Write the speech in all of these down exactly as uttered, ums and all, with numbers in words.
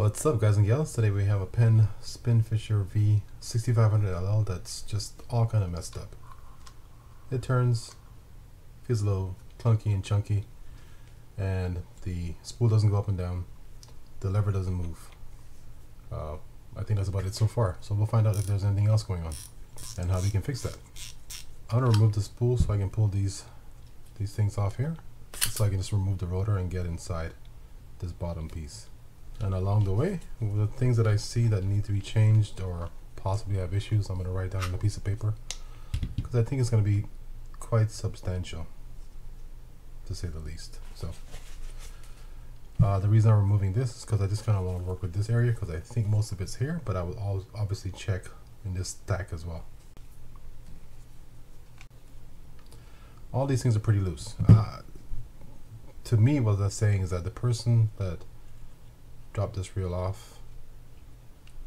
What's up, guys and gals? Today we have a Penn Spinfisher V sixty-five hundred L L that's just all kind of messed up. It turns, feels a little clunky and chunky, and the spool doesn't go up and down. The lever doesn't move. Uh, I think that's about it so far. So we'll find out if there's anything else going on and how we can fix that. I'm gonna remove the spool so I can pull these these things off here, so I can just remove the rotor and get inside this bottom piece. And along the way, the things that I see that need to be changed or possibly have issues, I'm going to write down on a piece of paper, because I think it's going to be quite substantial, to say the least. So uh, the reason I'm removing this is because I just kind of want to work with this area, because I think most of it's here, but I will obviously check in this stack as well. All these things are pretty loose. Uh, to me, what that's saying is that the person that dropped this reel off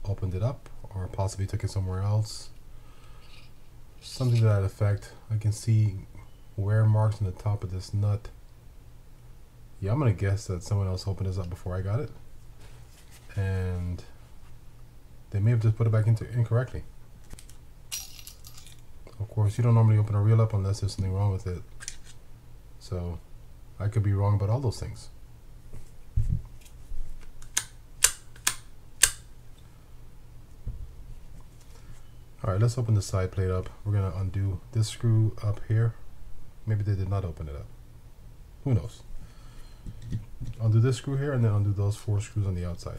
opened it up, or possibly took it somewhere else, something to that effect. I can see wear marks on the top of this nut. Yeah, I'm gonna guess that someone else opened this up before I got it, and they may have just put it back into incorrectly. Of course, you don't normally open a reel up unless there's something wrong with it, so I could be wrong about all those things. Alright, let's open the side plate up. We're going to undo this screw up here. Maybe they did not open it up. Who knows? Undo this screw here, and then undo those four screws on the outside.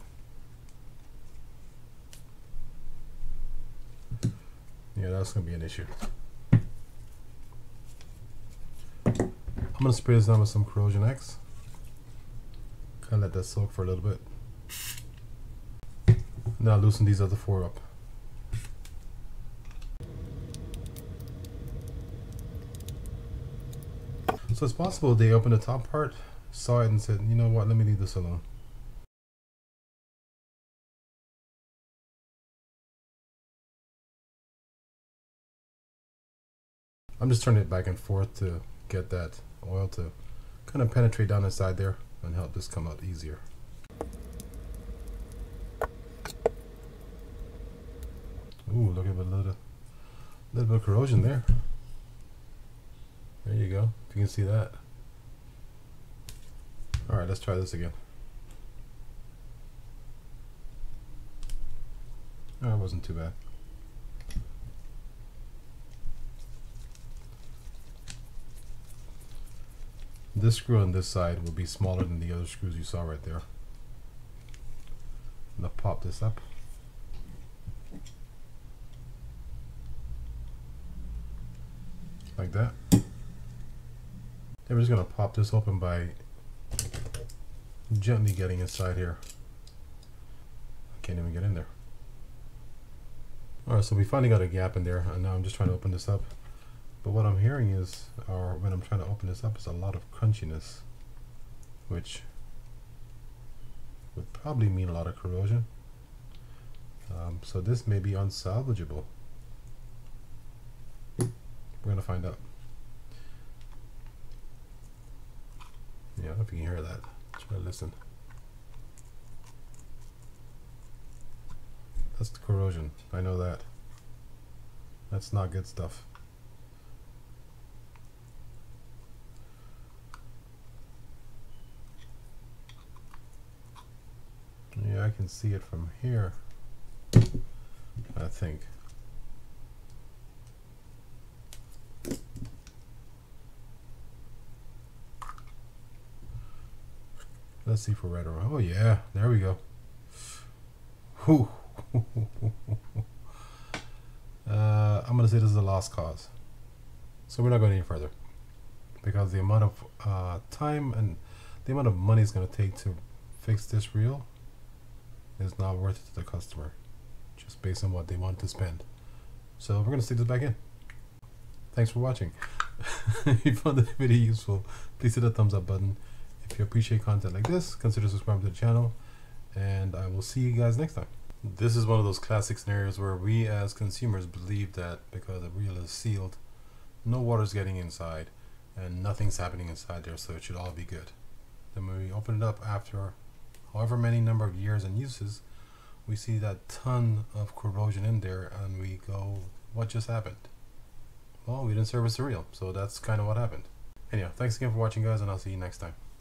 Yeah, that's going to be an issue. I'm going to spray this down with some Corrosion X. Kind of let that soak for a little bit. Now loosen these other four up. So it's possible they opened the top part, saw it, and said, you know what, let me leave this alone. I'm just turning it back and forth to get that oil to kind of penetrate down inside there and help this come out easier. Ooh, look at a little, little bit of corrosion there. There you go, if you can see that. Alright, let's try this again. Oh, it wasn't too bad. This screw on this side will be smaller than the other screws you saw right there. I'm gonna pop this up. Like that. We're just going to pop this open by gently getting inside here. I can't even get in there. Alright, so we finally got a gap in there, and now I'm just trying to open this up. But what I'm hearing is, or when I'm trying to open this up, is a lot of crunchiness, which would probably mean a lot of corrosion. Um, so this may be unsalvageable. We're going to find out. Yeah, I don't know if you can hear that. Try to listen. That's the corrosion. I know that. That's not good stuff. Yeah, I can see it from here, I think. Let's see if we're right or wrong. Oh yeah, there we go. Whew. uh, I'm gonna say this is a lost cause. So we're not going any further, because the amount of uh, time and the amount of money it's gonna take to fix this reel is not worth it to the customer, just based on what they want to spend. So we're gonna stick this back in. Thanks for watching. If you found the video useful, please hit the thumbs up button. If you appreciate content like this, consider subscribing to the channel, and I will see you guys next time. This is one of those classic scenarios where we as consumers believe that because the reel is sealed, no water's getting inside and nothing's happening inside there, so it should all be good. Then when we open it up after however many number of years and uses, we see that ton of corrosion in there, and we go, what just happened? Well, we didn't service the reel, so that's kind of what happened. Anyhow, thanks again for watching, guys, and I'll see you next time.